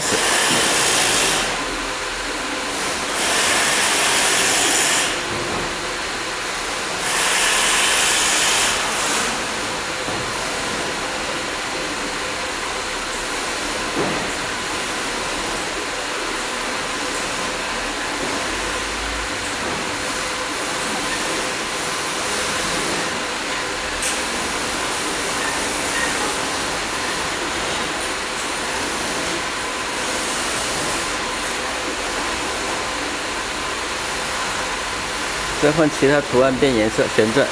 です。再换其他图案变颜色，旋转。